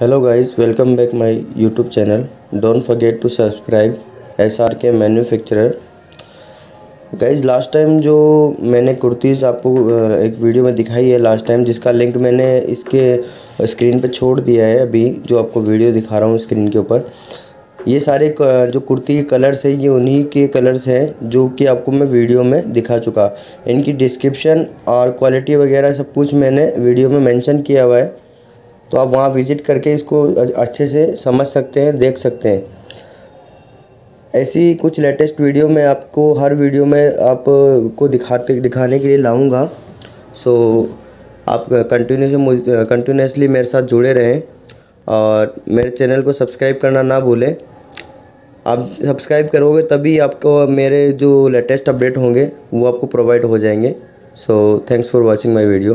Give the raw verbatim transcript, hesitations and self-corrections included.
Hello guys, welcome back my YouTube channel. Don't forget to subscribe SRK manufacturer. Guys, last time जो मैंने कुर्तीज़ आपको एक video में दिखाई है लास्ट टाइम, जिसका लिंक मैंने इसके स्क्रीन पे छोड़ दिया है। अभी जो आपको वीडियो दिखा रहा हूँ स्क्रीन के ऊपर, ये सारे जो कुर्ती के कलर्स हैं ये उन्हीं के कलर्स हैं जो कि आपको मैं वीडियो में दिखा चुका। इनकी डिस्क्रिप्शन और क्वालिटी वगैरह सब कुछ मैंने वीडियो में मेंशन किया हुआ है, तो आप वहाँ विज़िट करके इसको अच्छे से समझ सकते हैं, देख सकते हैं। ऐसी कुछ लेटेस्ट वीडियो मैं आपको हर वीडियो में आपको दिखाते दिखाने के लिए लाऊंगा। सो आप कंटिन्यूस कंटिन्यूसली मेरे साथ जुड़े रहें और मेरे चैनल को सब्सक्राइब करना ना भूलें। आप सब्सक्राइब करोगे तभी आपको मेरे जो लेटेस्ट अपडेट होंगे वो आपको प्रोवाइड हो जाएंगे। So thanks for watching my video.